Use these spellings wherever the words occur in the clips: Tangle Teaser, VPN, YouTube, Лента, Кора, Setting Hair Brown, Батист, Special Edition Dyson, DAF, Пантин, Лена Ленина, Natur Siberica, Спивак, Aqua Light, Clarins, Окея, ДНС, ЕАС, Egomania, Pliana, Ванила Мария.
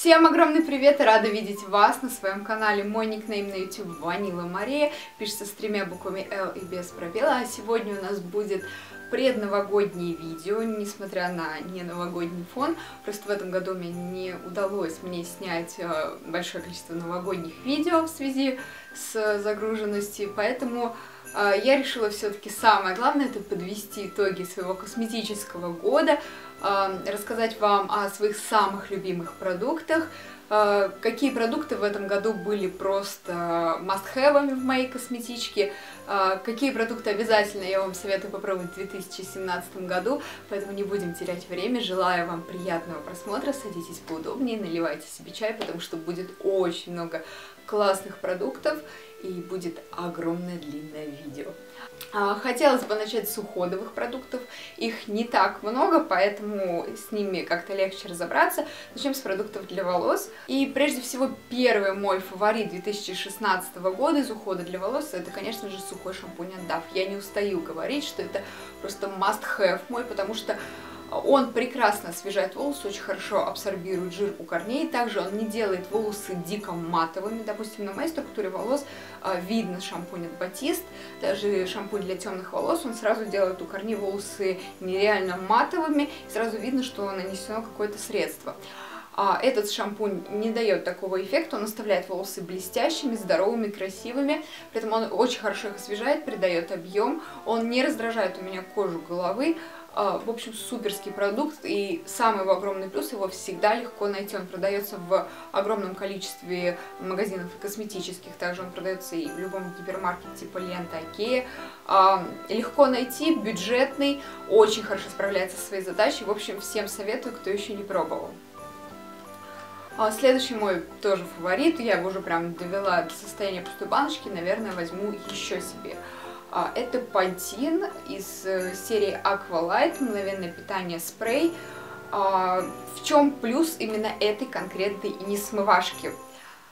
Всем огромный привет и рада видеть вас на своем канале. Мой никнейм на YouTube Ванила Мария, пишется с тремя буквами L и без пробела. А сегодня у нас будет предновогоднее видео, несмотря на ненновогодний фон. Просто в этом году мне не удалось снять большое количество новогодних видео в связи с загруженностью, поэтому я решила все-таки самое главное — это подвести итоги своего косметического года, рассказать вам о своих самых любимых продуктах, какие продукты в этом году были просто must-have'ами в моей косметичке, какие продукты обязательно я вам советую попробовать в 2017 году, поэтому не будем терять время, желаю вам приятного просмотра, садитесь поудобнее, наливайте себе чай, потому что будет очень много классных продуктов и будет огромное длинное видео. Хотелось бы начать с уходовых продуктов, их не так много, поэтому с ними как-то легче разобраться. Начнем с продуктов для волос. И прежде всего первый мой фаворит 2016 года из ухода для волос — это, конечно же, сухой шампунь от DAF. Я не устаю говорить, что это просто must-have мой, потому что он прекрасно освежает волосы, очень хорошо абсорбирует жир у корней, также он не делает волосы дико матовыми. Допустим, на моей структуре волос видно шампунь от Батист, даже шампунь для темных волос, он сразу делает у корней волосы нереально матовыми, и сразу видно, что нанесено какое-то средство. Этот шампунь не дает такого эффекта, он оставляет волосы блестящими, здоровыми, красивыми, при этом он очень хорошо их освежает, придает объем, он не раздражает у меня кожу головы. В общем, суперский продукт, и самый его огромный плюс — его всегда легко найти. Он продается в огромном количестве магазинов косметических, также он продается и в любом гипермаркете типа Лента, Окея. Легко найти, бюджетный, очень хорошо справляется со своей задачей. В общем, всем советую, кто еще не пробовал. Следующий мой тоже фаворит, я его уже прям довела до состояния пустой баночки, наверное, возьму еще себе. Это Пантин из серии Aqua Light, мгновенное питание спрей. В чем плюс именно этой конкретной несмывашки?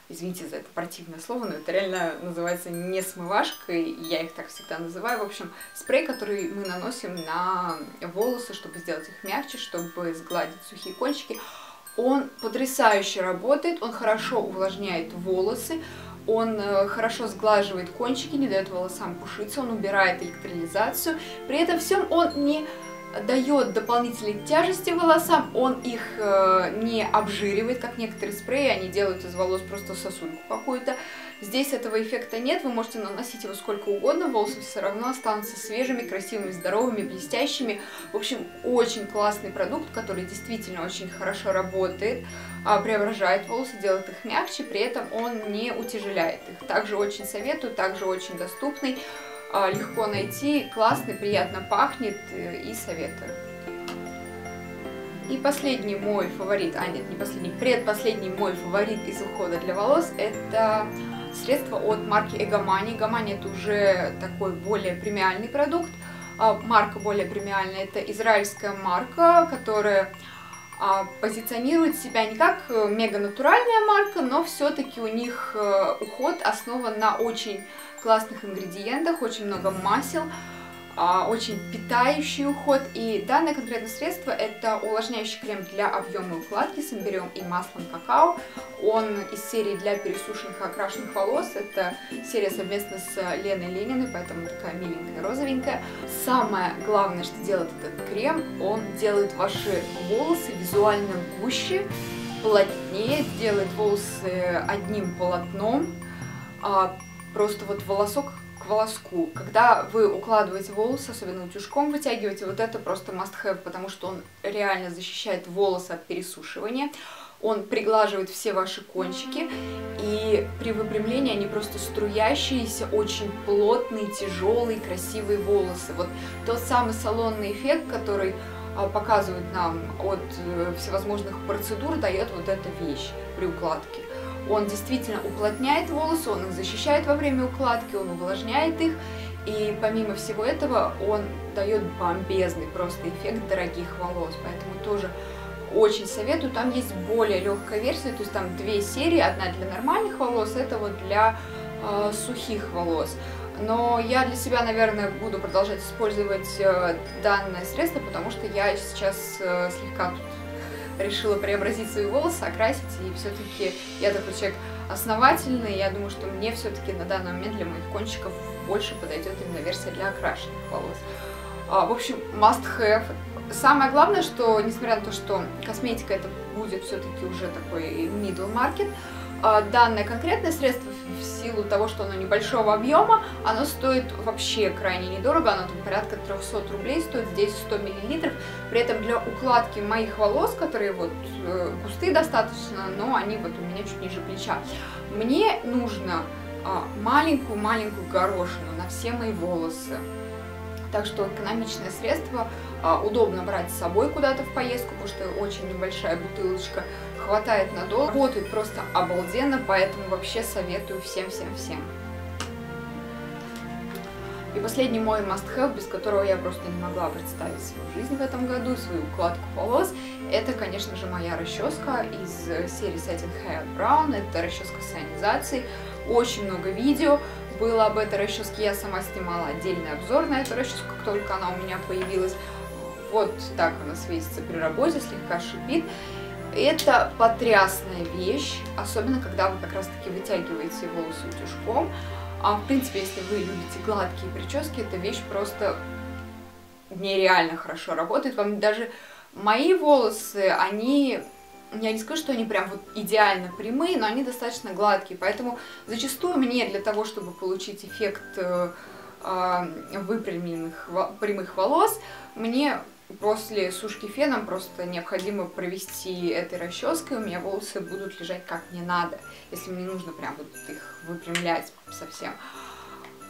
Извините за это противное слово, но это реально называется несмывашкой, я их так всегда называю. В общем, спрей, который мы наносим на волосы, чтобы сделать их мягче, чтобы сгладить сухие кончики. Он потрясающе работает, он хорошо увлажняет волосы, он хорошо сглаживает кончики, не дает волосам пушиться, он убирает электролизацию. При этом всем он не дает дополнительной тяжести волосам, он их не обжиривает, как некоторые спреи, они делают из волос просто сосульку какую-то. Здесь этого эффекта нет, вы можете наносить его сколько угодно, волосы все равно останутся свежими, красивыми, здоровыми, блестящими. В общем, очень классный продукт, который действительно очень хорошо работает, преображает волосы, делает их мягче, при этом он не утяжеляет их. Также очень советую, также очень доступный, легко найти, классный, приятно пахнет и советую. И последний мой фаворит, предпоследний мой фаворит из ухода для волос — это средство от марки Egomania. Egomania — это уже такой более премиальный продукт, марка более премиальная, это израильская марка, которая позиционирует себя не как мега натуральная марка, но все-таки у них уход основан на очень классных ингредиентах, очень много масел, очень питающий уход. И данное конкретное средство — это увлажняющий крем для объемной укладки с имбирем и маслом какао. Он из серии для пересушенных и окрашенных волос. Это серия совместно с Леной Лениной, поэтому такая миленькая, розовенькая. Самое главное, что делает этот крем, он делает ваши волосы визуально гуще, плотнее, делает волосы одним полотном, просто вот волосок к волоску. Когда вы укладываете волосы, особенно утюжком вытягиваете, вот это просто must-have, потому что он реально защищает волосы от пересушивания, он приглаживает все ваши кончики, и при выпрямлении они просто струящиеся, очень плотные, тяжелые, красивые волосы. Вот тот самый салонный эффект, который показывают нам от всевозможных процедур, дает вот эта вещь при укладке. Он действительно уплотняет волосы, он их защищает во время укладки, он увлажняет их, и помимо всего этого он дает бомбезный просто эффект дорогих волос, поэтому тоже очень советую. Там есть более легкая версия, то есть там две серии, одна для нормальных волос, это вот для сухих волос. Но я для себя, наверное, буду продолжать использовать данное средство, потому что я сейчас слегка решила преобразить свои волосы, окрасить, и все-таки я такой человек основательный, я думаю, что мне все-таки на данный момент для моих кончиков больше подойдет именно версия для окрашенных волос. В общем, must have. Самое главное, что несмотря на то, что косметика это будет все-таки уже такой middle market, данное конкретное средство, в силу того, что оно небольшого объема, оно стоит вообще крайне недорого, оно там порядка 300 рублей стоит, здесь 100 мл. При этом для укладки моих волос, которые вот густые достаточно, но они вот у меня чуть ниже плеча, мне нужно маленькую-маленькую горошину на все мои волосы. Так что экономичное средство, удобно брать с собой куда-то в поездку, потому что очень небольшая бутылочка, хватает надолго. Работает просто обалденно, поэтому вообще советую всем-всем-всем. И последний мой must-have, без которого я просто не могла представить свою жизнь в этом году, свою укладку волос, это, конечно же, моя расческа из серии Setting Hair Brown, это расческа с ионизацией, очень много видео было об этой расческе, я сама снимала отдельный обзор на эту расческу, как только она у меня появилась. Вот так она светится при работе, слегка шипит. Это потрясная вещь, особенно когда вы как раз таки вытягиваете волосы утюжком. А в принципе, если вы любите гладкие прически, эта вещь просто нереально хорошо работает. Вам даже мои волосы, они... Я не скажу, что они прям вот идеально прямые, но они достаточно гладкие, поэтому зачастую мне для того, чтобы получить эффект выпрямленных прямых волос, мне после сушки феном просто необходимо провести этой расческой, у меня волосы будут лежать как мне надо, если мне нужно прям вот их выпрямлять совсем.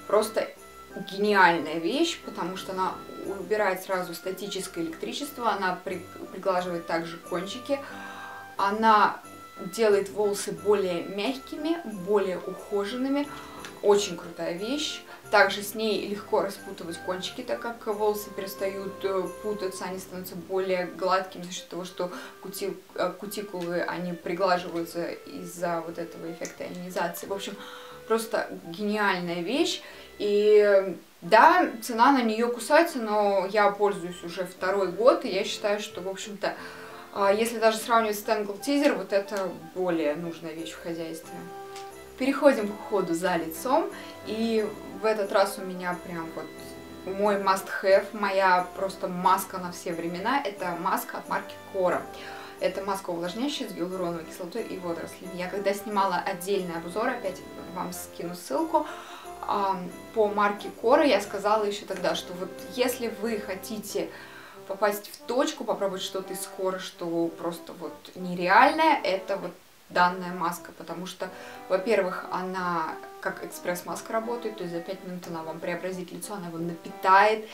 Просто гениальная вещь, потому что она убирает сразу статическое электричество, она приглаживает также кончики, она делает волосы более мягкими, более ухоженными. Очень крутая вещь. Также с ней легко распутывать кончики, так как волосы перестают путаться, они становятся более гладкими за счет того, что кутикулы, они приглаживаются из-за вот этого эффекта ионизации. В общем, просто гениальная вещь. И да, цена на нее кусается, но я пользуюсь уже второй год, и я считаю, что, в общем-то, если даже сравнивать с Tangle Teaser, вот это более нужная вещь в хозяйстве. Переходим к уходу за лицом, и в этот раз у меня прям вот мой must-have, моя просто маска на все времена, это маска от марки Кора. Это маска увлажняющая с гиалуроновой кислотой и водорослями. Я когда снимала отдельный обзор, опять вам скину ссылку, по марке Кора, я сказала еще тогда, что вот если вы хотите попасть в точку, попробовать что-то из Коры, что просто вот нереальное, это вот данная маска, потому что, во-первых, она как экспресс-маска работает, то есть за 5 минут она вам преобразит лицо, она его напитает,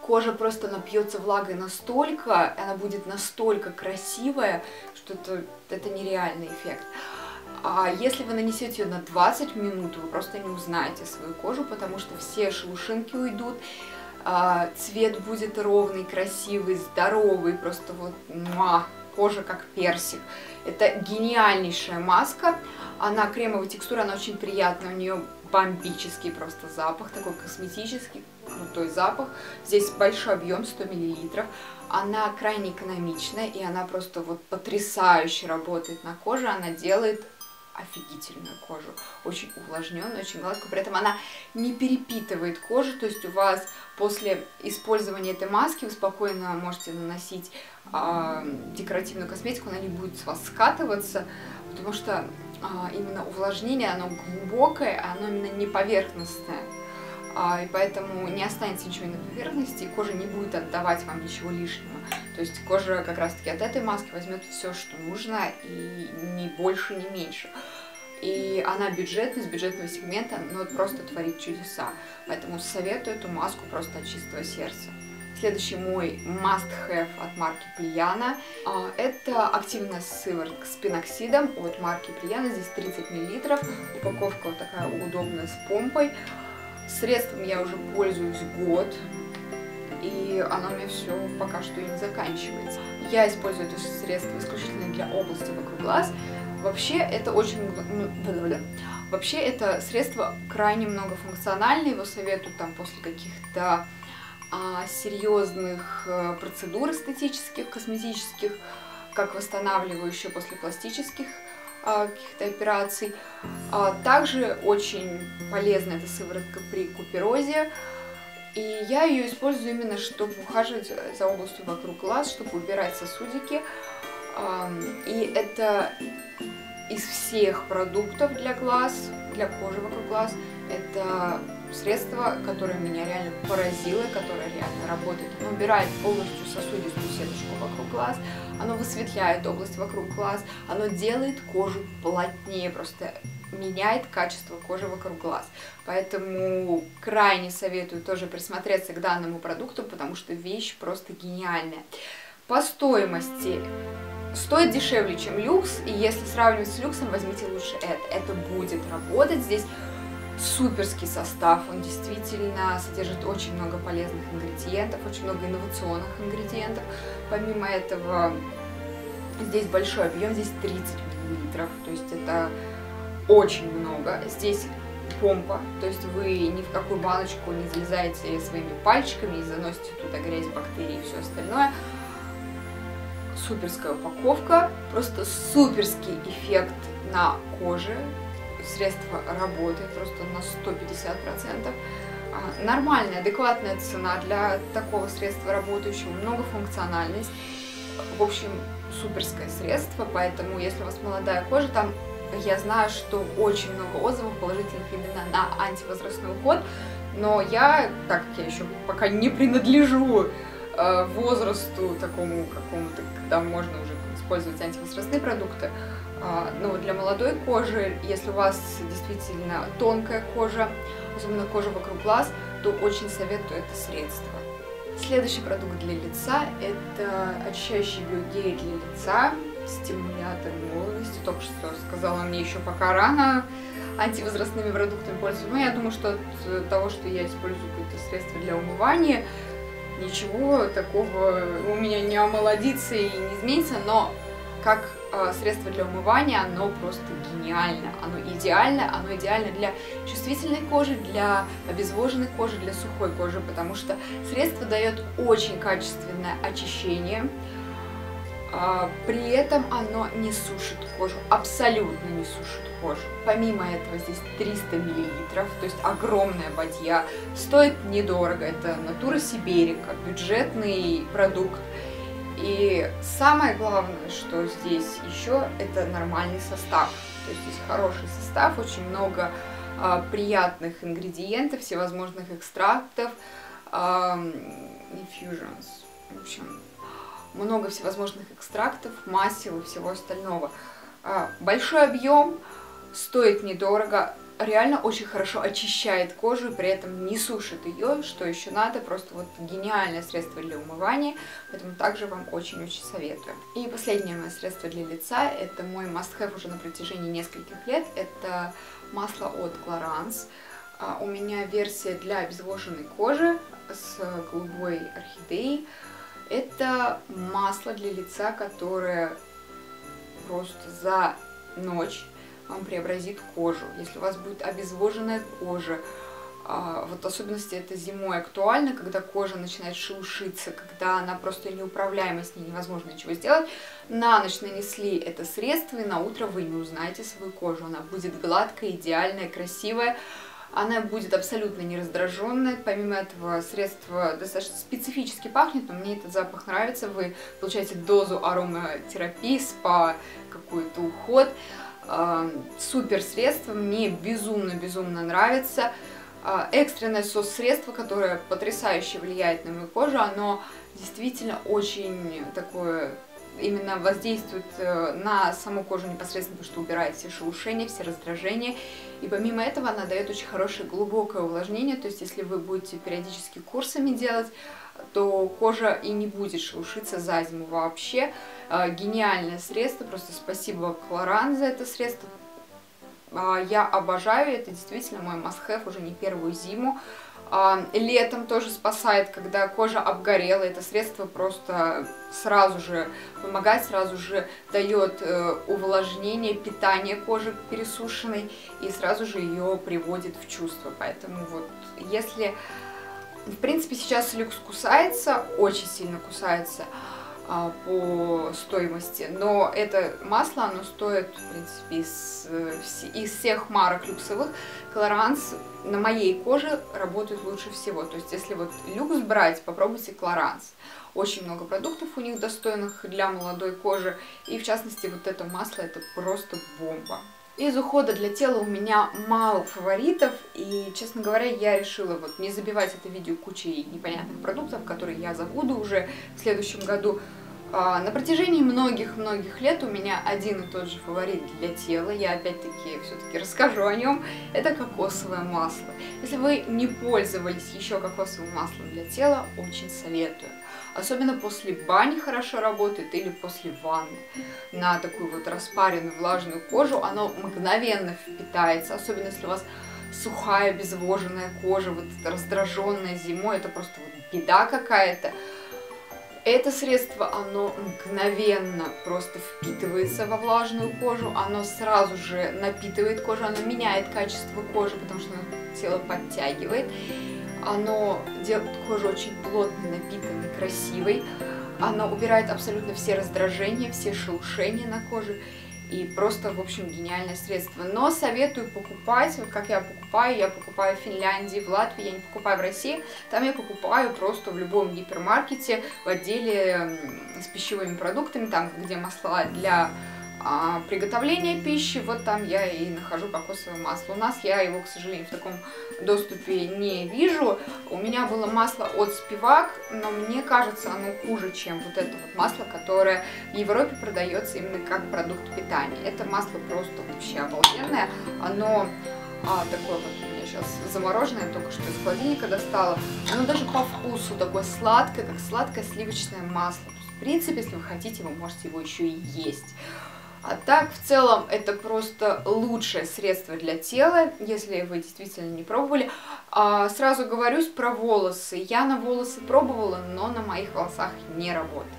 кожа просто напьется влагой настолько, она будет настолько красивая, что это нереальный эффект. А если вы нанесете ее на 20 минут, вы просто не узнаете свою кожу, потому что все шелушинки уйдут, цвет будет ровный, красивый, здоровый, просто вот кожа как персик. Это гениальнейшая маска, она кремовой текстуры, она очень приятная, у нее бомбический просто запах, такой косметический, крутой запах. Здесь большой объем, 100 мл. Она крайне экономичная, и она просто вот потрясающе работает на коже, она делает офигительную кожу, очень увлажненную, очень гладкую, при этом она не перепитывает кожу, то есть у вас после использования этой маски вы спокойно можете наносить декоративную косметику, она не будет с вас скатываться, потому что именно увлажнение, оно глубокое, оно именно не поверхностное, и поэтому не останется ничего на поверхности, и кожа не будет отдавать вам ничего лишнего. То есть кожа как раз-таки от этой маски возьмет все, что нужно, и ни больше, ни меньше. И она бюджетная, с бюджетного сегмента, но просто творит чудеса. Поэтому советую эту маску просто от чистого сердца. Следующий мой must-have от марки Pliana. Это активная сыворотка с пеноксидом от марки Pliana. Здесь 30 мл. Упаковка вот такая удобная с помпой. Средством я уже пользуюсь год, и оно у меня все пока что и не заканчивается. Я использую это средство исключительно для области вокруг глаз. Вообще это средство крайне многофункциональное, его советую там после каких-то серьезных процедур эстетических, косметических, как восстанавливающие после пластических каких-то операций. Также очень полезна эта сыворотка при куперозе. И я ее использую именно, чтобы ухаживать за областью вокруг глаз, чтобы убирать сосудики. И это из всех продуктов для глаз, для кожи вокруг глаз, это средство, которое меня реально поразило, которое реально работает. Оно убирает полностью сосудистую сеточку вокруг глаз, оно высветляет область вокруг глаз, оно делает кожу плотнее, просто меняет качество кожи вокруг глаз. Поэтому крайне советую тоже присмотреться к данному продукту, потому что вещь просто гениальная. По стоимости. Стоит дешевле, чем люкс, и если сравнивать с люксом, возьмите лучше это. Это будет работать. Здесь суперский состав, он действительно содержит очень много полезных ингредиентов, очень много инновационных ингредиентов. Помимо этого, здесь большой объем, здесь 30 мл, то есть это очень много. Здесь помпа, то есть вы ни в какую баночку не залезаете своими пальчиками и заносите туда грязь, бактерии и все остальное. Суперская упаковка, просто суперский эффект на коже. Средство работает просто на 150%. Нормальная, адекватная цена для такого средства работающего, многофункциональность. В общем, суперское средство, поэтому если у вас молодая кожа, там я знаю, что очень много отзывов положительных именно на антивозрастной уход, но я, так как я еще пока не принадлежу возрасту такому какому-то, когда можно уже использовать антивозрастные продукты, но для молодой кожи, если у вас действительно тонкая кожа, особенно кожа вокруг глаз, то очень советую это средство. Следующий продукт для лица – это очищающий биогель для лица, стимулятор молодости. Только что сказала, мне еще пока рано антивозрастными продуктами пользоваться, но я думаю, что от того, что я использую какое-то средство для умывания, ничего такого у меня не омолодится и не изменится, но как средство для умывания оно просто гениально, оно идеально для чувствительной кожи, для обезвоженной кожи, для сухой кожи, потому что средство дает очень качественное очищение, при этом оно не сушит кожу, абсолютно не сушит кожу. Помимо этого здесь 300 мл, то есть огромная бадья, стоит недорого, это Natur Siberica, бюджетный продукт. И самое главное, что здесь еще, это нормальный состав, то есть здесь хороший состав, очень много приятных ингредиентов, всевозможных экстрактов, infusions, в общем, много всевозможных экстрактов, масел и всего остального. Большой объем, стоит недорого, реально очень хорошо очищает кожу и при этом не сушит ее, что еще надо, просто вот гениальное средство для умывания, поэтому также вам очень-очень советую. И последнее мое средство для лица, это мой must-have уже на протяжении нескольких лет, это масло от Clarins. У меня версия для обезвоженной кожи с голубой орхидеей. Это масло для лица, которое просто за ночь вам преобразит кожу. Если у вас будет обезвоженная кожа, вот в особенности это зимой актуально, когда кожа начинает шелушиться, когда она просто неуправляема, с ней невозможно ничего сделать, на ночь нанесли это средство, и на утро вы не узнаете свою кожу. Она будет гладкая, идеальная, красивая. Она будет абсолютно не раздраженная. Помимо этого, средство достаточно специфически пахнет, но мне этот запах нравится. Вы получаете дозу ароматерапии, спа, какой-то уход. Супер средство, мне безумно-безумно нравится. Экстренное сос-средство, которое потрясающе влияет на мою кожу, оно действительно очень такое... именно воздействует на саму кожу непосредственно, потому что убирает все шелушения, все раздражения. И помимо этого она дает очень хорошее глубокое увлажнение, то есть если вы будете периодически курсами делать, то кожа и не будет шелушиться за зиму вообще. Гениальное средство, просто спасибо Clarins за это средство. Я обожаю, это действительно мой must-have уже не первую зиму. Летом тоже спасает, когда кожа обгорела, это средство просто сразу же помогает, сразу же дает увлажнение, питание кожи пересушенной и сразу же ее приводит в чувство. Поэтому вот, если В принципе, сейчас люкс кусается, очень сильно кусается по стоимости, но это масло, оно стоит, в принципе, из всех марок люксовых, Clarins на моей коже работает лучше всего. То есть, если вот люкс брать, попробуйте Clarins. Очень много продуктов у них достойных для молодой кожи, и в частности, вот это масло, это просто бомба. Из ухода для тела у меня мало фаворитов, и, честно говоря, я решила вот не забивать это видео кучей непонятных продуктов, которые я забуду уже в следующем году. На протяжении многих-многих лет у меня один и тот же фаворит для тела, я опять-таки все-таки расскажу о нем, это кокосовое масло. Если вы не пользовались еще кокосовым маслом для тела, очень советую. Особенно после бани хорошо работает или после ванны. На такую вот распаренную влажную кожу оно мгновенно впитается, особенно если у вас сухая, обезвоженная кожа, вот раздраженная зимой, это просто вот беда какая-то. Это средство, оно мгновенно просто впитывается во влажную кожу, оно сразу же напитывает кожу, оно меняет качество кожи, потому что оно тело подтягивает. Оно делает кожу очень плотной, напитанной, красивой. Оно убирает абсолютно все раздражения, все шелушения на коже. И просто, в общем, гениальное средство. Но советую покупать, вот как я покупаю в Финляндии, в Латвии, я не покупаю в России. Там я покупаю просто в любом гипермаркете, в отделе с пищевыми продуктами, там, где масла для приготовления пищи, вот там я и нахожу кокосовое масло. У нас я его, к сожалению, в таком доступе не вижу. У меня было масло от Спивак, но мне кажется, оно хуже, чем вот это вот масло, которое в Европе продается именно как продукт питания. Это масло просто вообще обалденное. Оно такое вот у меня сейчас замороженное, только что из холодильника достала. Оно даже по вкусу такое сладкое, как сладкое сливочное масло. В принципе, если вы хотите, вы можете его еще и есть. А так, в целом, это просто лучшее средство для тела, если вы действительно не пробовали. Сразу говорю про волосы. Я на волосы пробовала, но на моих волосах не работает.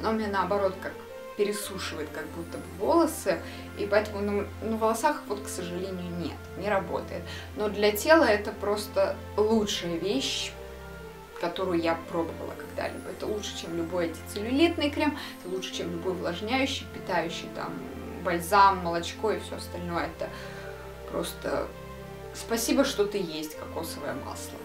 Оно у меня, наоборот, как пересушивает как будто бы волосы, и поэтому на волосах, вот, к сожалению, нет, не работает. Но для тела это просто лучшая вещь, которую я пробовала когда-либо. Это лучше, чем любой антицеллюлитный крем, это лучше, чем любой увлажняющий, питающий, там, бальзам, молочко и все остальное. Это просто спасибо, что ты есть кокосовое масло.